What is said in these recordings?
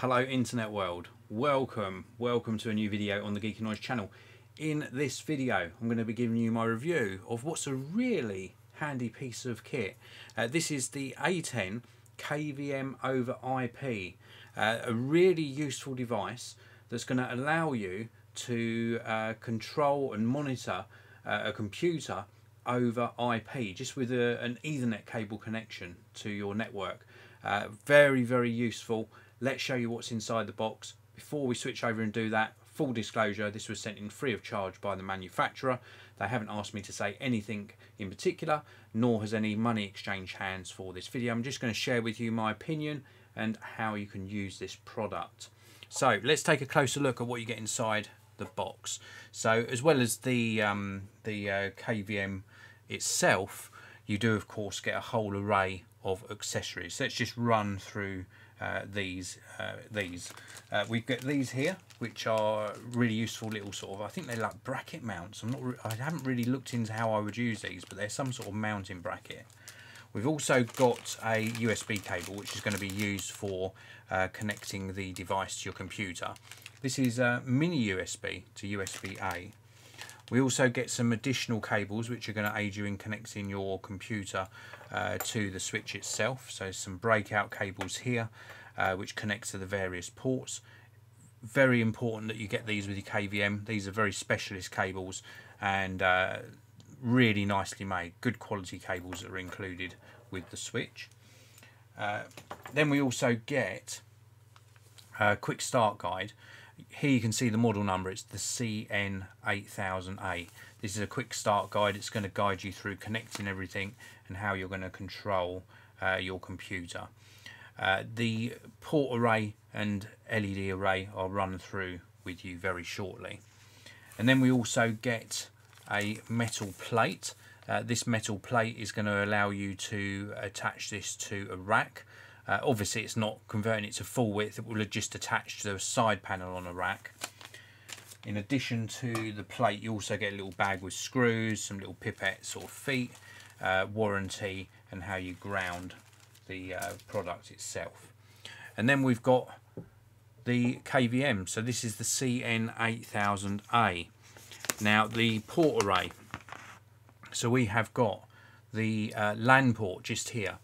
Hello internet world, welcome to a new video on the Geekanoids channel. In this video I'm going to be giving you my review of what's a really handy piece of kit. This is the Aten KVM over IP, a really useful device that's going to allow you to control and monitor a computer over IP just with an Ethernet cable connection to your network. Very, very useful. Let's show you what's inside the box. Before we switch over and do that, full disclosure, this was sent in free of charge by the manufacturer. They haven't asked me to say anything in particular, nor has any money exchanged hands for this video. I'm just going to share with you my opinion and how you can use this product. So let's take a closer look at what you get inside the box. So as well as the KVM itself, you do of course get a whole array of accessories. So let's just run through we've got these here, which are really useful little sort of, I think they're like bracket mounts. I haven't really looked into how I would use these, but they're some sort of mounting bracket. We've also got a USB cable, which is going to be used for connecting the device to your computer. This is a mini USB to USB-A. We also get some additional cables which are going to aid you in connecting your computer to the switch itself. So some breakout cables here which connect to the various ports. Very important that you get these with your KVM. These are very specialist cables and really nicely made. Good quality cables that are included with the switch. Then we also get a quick start guide. Here you can see the model number, it's the CN8000A. This is a quick start guide, it's going to guide you through connecting everything and how you're going to control your computer. The port array and LED array I'll run through with you very shortly. And then we also get a metal plate. This metal plate is going to allow you to attach this to a rack. Obviously it's not converting it to full width, it will just attach to the side panel on a rack. In addition to the plate, you also get a little bag with screws, some little pipettes or feet, warranty and how you ground the product itself. And then we've got the KVM, so this is the CN8000A. Now the port array, so we have got the LAN port just here.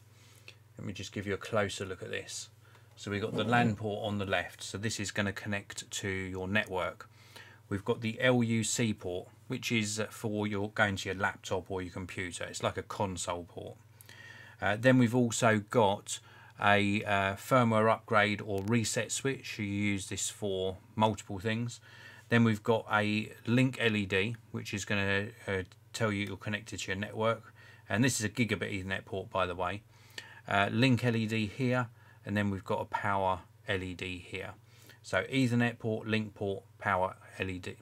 Let me just give you a closer look at this. So we've got the LAN port on the left, so this is going to connect to your network. We've got the LUC port, which is for your going to your laptop or your computer. It's like a console port. Then we've also got a firmware upgrade or reset switch. You use this for multiple things. Then we've got a link LED, which is going to tell you you're connected to your network. And this is a gigabit Ethernet port, by the way. Link LED here, and then we've got a power LED here. So Ethernet port, link port, power LED,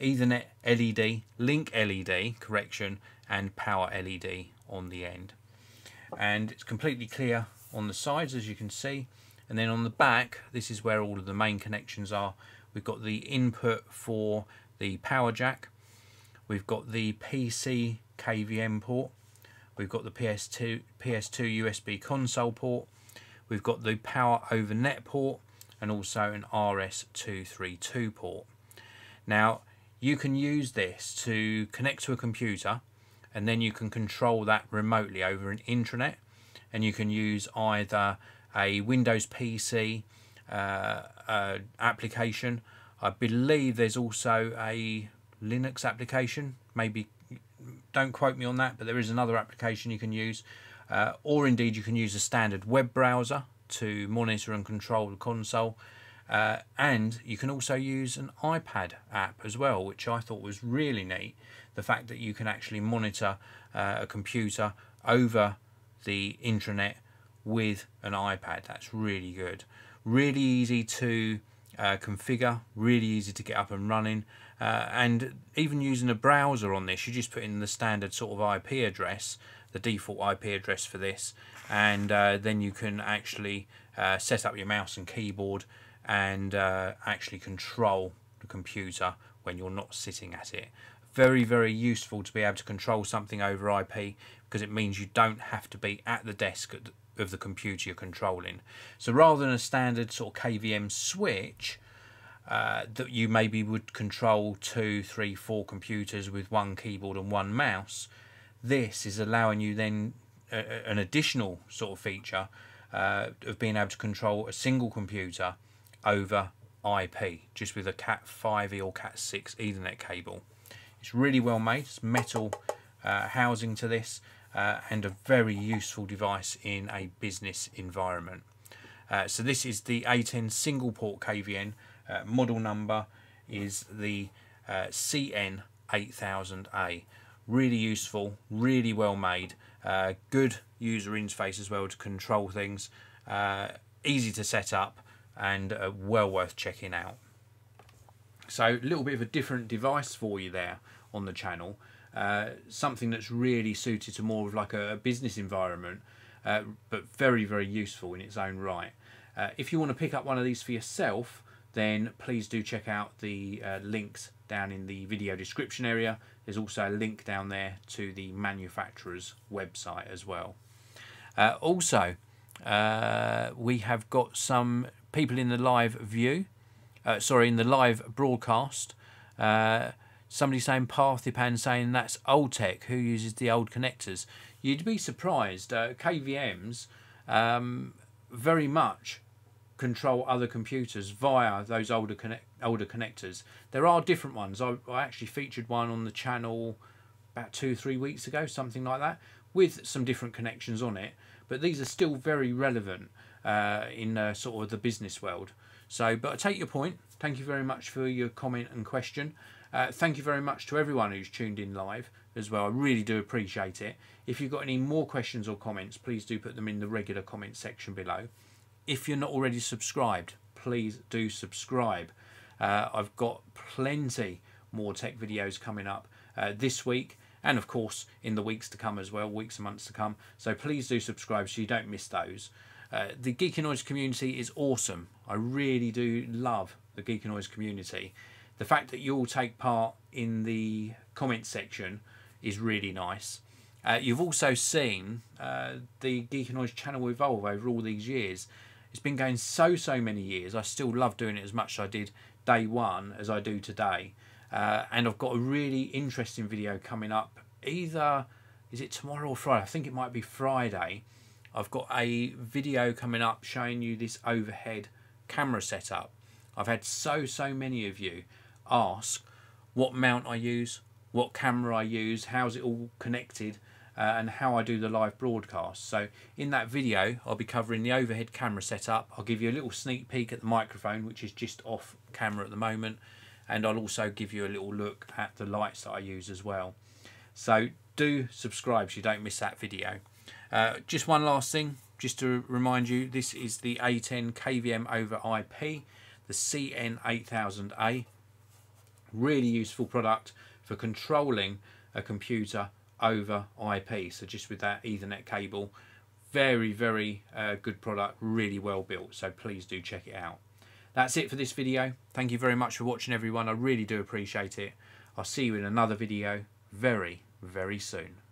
Ethernet LED, link LED, correction, and power LED on the end. And it's completely clear on the sides, as you can see. And then on the back, this is where all of the main connections are. We've got the input for the power jack. We've got the PC KVM port. We've got the PS2 USB console port. We've got the power over net port and also an RS232 port. Now you can use this to connect to a computer and then you can control that remotely over an intranet, and you can use either a Windows PC application. I believe there's also a Linux application, maybe. Don't quote me on that, but there is another application you can use, or indeed you can use a standard web browser to monitor and control the console, and you can also use an iPad app as well, which I thought was really neat. The fact that you can actually monitor a computer over the intranet with an iPad, that's really good. Really easy to configure, really easy to get up and running, and even using a browser on this, you just put in the standard sort of IP address, the default IP address for this, and then you can actually set up your mouse and keyboard and actually control the computer when you're not sitting at it. Very, very useful to be able to control something over IP, because it means you don't have to be at the desk of the computer you're controlling. So rather than a standard sort of KVM switch that you maybe would control 2, 3, 4 computers with one keyboard and one mouse, this is allowing you then an additional sort of feature of being able to control a single computer over IP just with a Cat 5e or Cat 6 Ethernet cable. It's really well made. It's metal housing to this and a very useful device in a business environment. So this is the Aten single port KVM. Model number is the CN8000A. Really useful, really well made, good user interface as well to control things, easy to set up, and well worth checking out. So a little bit of a different device for you there on the channel, something that's really suited to more of like a business environment, but very, very useful in its own right. If you want to pick up one of these for yourself, then please do check out the links down in the video description area. There's also a link down there to the manufacturer's website as well. Also, we have got some people in the live view, sorry, in the live broadcast. Somebody saying Parthipan, saying that's old tech, who uses the old connectors? You'd be surprised. KVMs very much control other computers via those older connectors. There are different ones. I actually featured one on the channel about 2 or 3 weeks ago, something like that, with some different connections on it, but these are still very relevant in sort of the business world. So, but I take your point. Thank you very much for your comment and question. Thank you very much to everyone who's tuned in live as well. I really do appreciate it. If you've got any more questions or comments, please do put them in the regular comment section below. If you're not already subscribed, please do subscribe. I've got plenty more tech videos coming up this week, and of course in the weeks to come as well, weeks and months to come. So please do subscribe so you don't miss those. The Geekanoids community is awesome. I really do love the Geekanoids community. The fact that you all take part in the comment section is really nice. You've also seen the Geekanoids channel evolve over all these years. It's been going so many years. I still love doing it as much as I did day one as I do today. And I've got a really interesting video coming up. Either, is it tomorrow or Friday? I think it might be Friday. I've got a video coming up showing you this overhead camera setup. I've had so many of you ask what mount I use, what camera I use, how's it all connected, and how I do the live broadcast. So in that video, I'll be covering the overhead camera setup. I'll give you a little sneak peek at the microphone, which is just off camera at the moment. And I'll also give you a little look at the lights that I use as well. So do subscribe so you don't miss that video. Just one last thing, just to remind you, this is the Aten KVM over IP, the CN8000A. Really useful product for controlling a computer over IP, so just with that Ethernet cable. Very good product, really well built, so please do check it out. That's it for this video. Thank you very much for watching, everyone. I really do appreciate it. I'll see you in another video very soon.